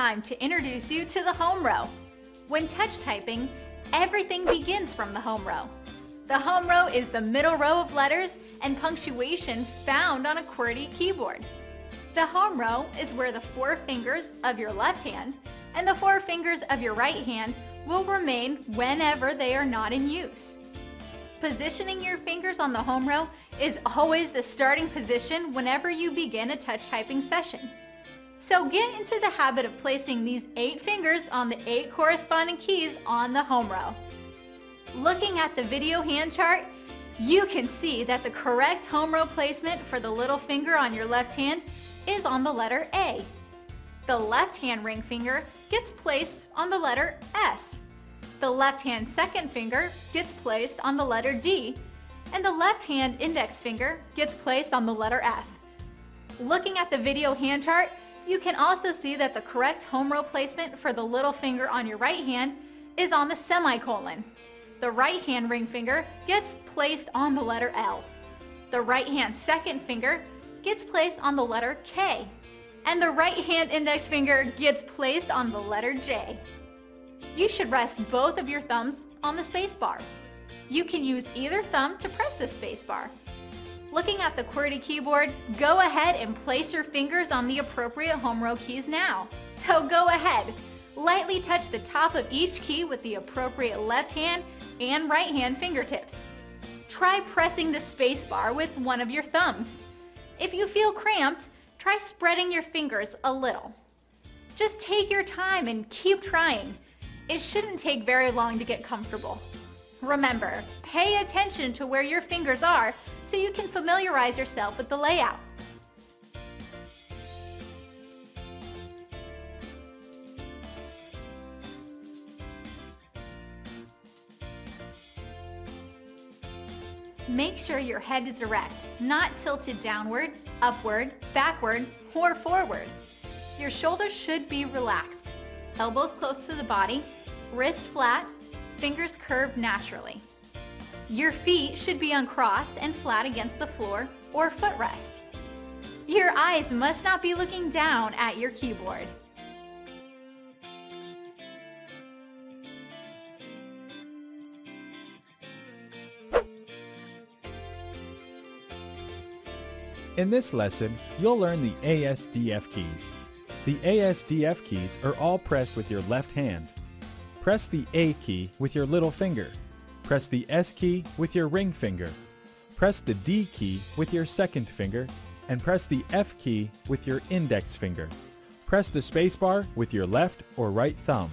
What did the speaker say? time to introduce you to the home row. When touch typing, everything begins from the home row. The home row is the middle row of letters and punctuation found on a QWERTY keyboard. The home row is where the 4 fingers of your left hand and the 4 fingers of your right hand will remain whenever they are not in use. Positioning your fingers on the home row is always the starting position whenever you begin a touch typing session. So get into the habit of placing these 8 fingers on the 8 corresponding keys on the home row. Looking at the video hand chart, you can see that the correct home row placement for the little finger on your left hand is on the letter A. The left hand ring finger gets placed on the letter S. The left hand second finger gets placed on the letter D, and the left hand index finger gets placed on the letter F. Looking at the video hand chart, you can also see that the correct home row placement for the little finger on your right hand is on the semicolon. The right hand ring finger gets placed on the letter L. The right hand second finger gets placed on the letter K, and the right hand index finger gets placed on the letter J. You should rest both of your thumbs on the space bar. You can use either thumb to press the space bar. Looking at the QWERTY keyboard, go ahead and place your fingers on the appropriate home row keys now. So go ahead, lightly touch the top of each key with the appropriate left hand and right hand fingertips. Try pressing the space bar with one of your thumbs. If you feel cramped, try spreading your fingers a little. Just take your time and keep trying. It shouldn't take very long to get comfortable. Remember, pay attention to where your fingers are so you can familiarize yourself with the layout. Make sure your head is erect, not tilted downward, upward, backward, or forward. Your shoulders should be relaxed. Elbows close to the body, wrists flat, fingers curved naturally. Your feet should be uncrossed and flat against the floor or footrest. Your eyes must not be looking down at your keyboard. In this lesson, you'll learn the ASDF keys. The ASDF keys are all pressed with your left hand. Press the A key with your little finger. Press the S key with your ring finger. Press the D key with your second finger, and press the F key with your index finger. Press the spacebar with your left or right thumb.